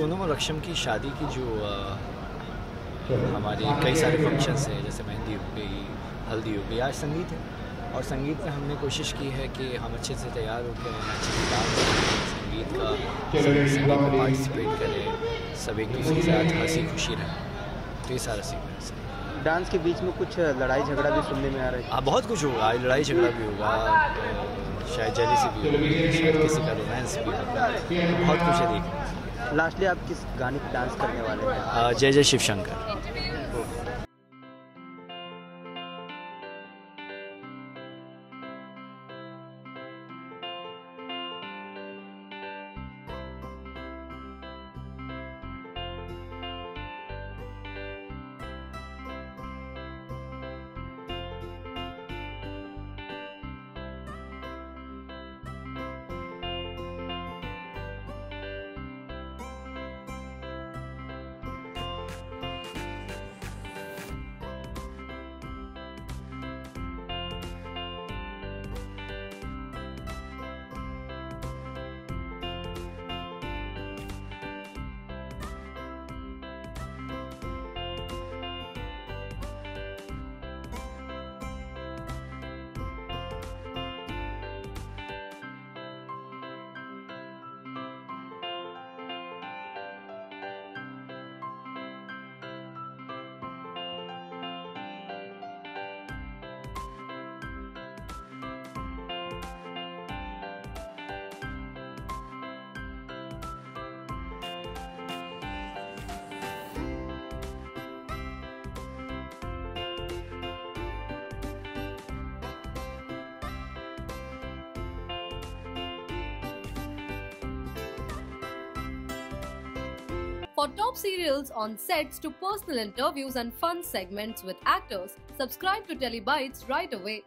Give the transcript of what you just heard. सोनम और रक्षम की शादी की जो हमारे कई सारे फंक्शंस हैं, जैसे मेहंदी हो गई, हल्दी हो गई, आज संगीत है। और संगीत में हमने कोशिश की है कि हम अच्छे से तैयार होकर अच्छे से डांस करें, संगीत में पार्टिसिपेट करें, सब एक दूसरे के साथ हंसी खुशी रहें। तो ये सारा सीक्वेंस है। डांस के बीच में कुछ लड़ाई झगड़ा भी सुनने में आ रहा है। हाँ, बहुत कुछ होगा, लड़ाई झगड़ा भी होगा, शायद जेलिसी भी होगी, शायद किसी का रोमांस भी होगा, बहुत कुछ है। देखिए लास्टली आप किस गाने पर डांस करने वाले हैं? जय जय Shiv Shankar. For top serials on sets to personal interviews and fun segments with actors, subscribe to Telebytes right away.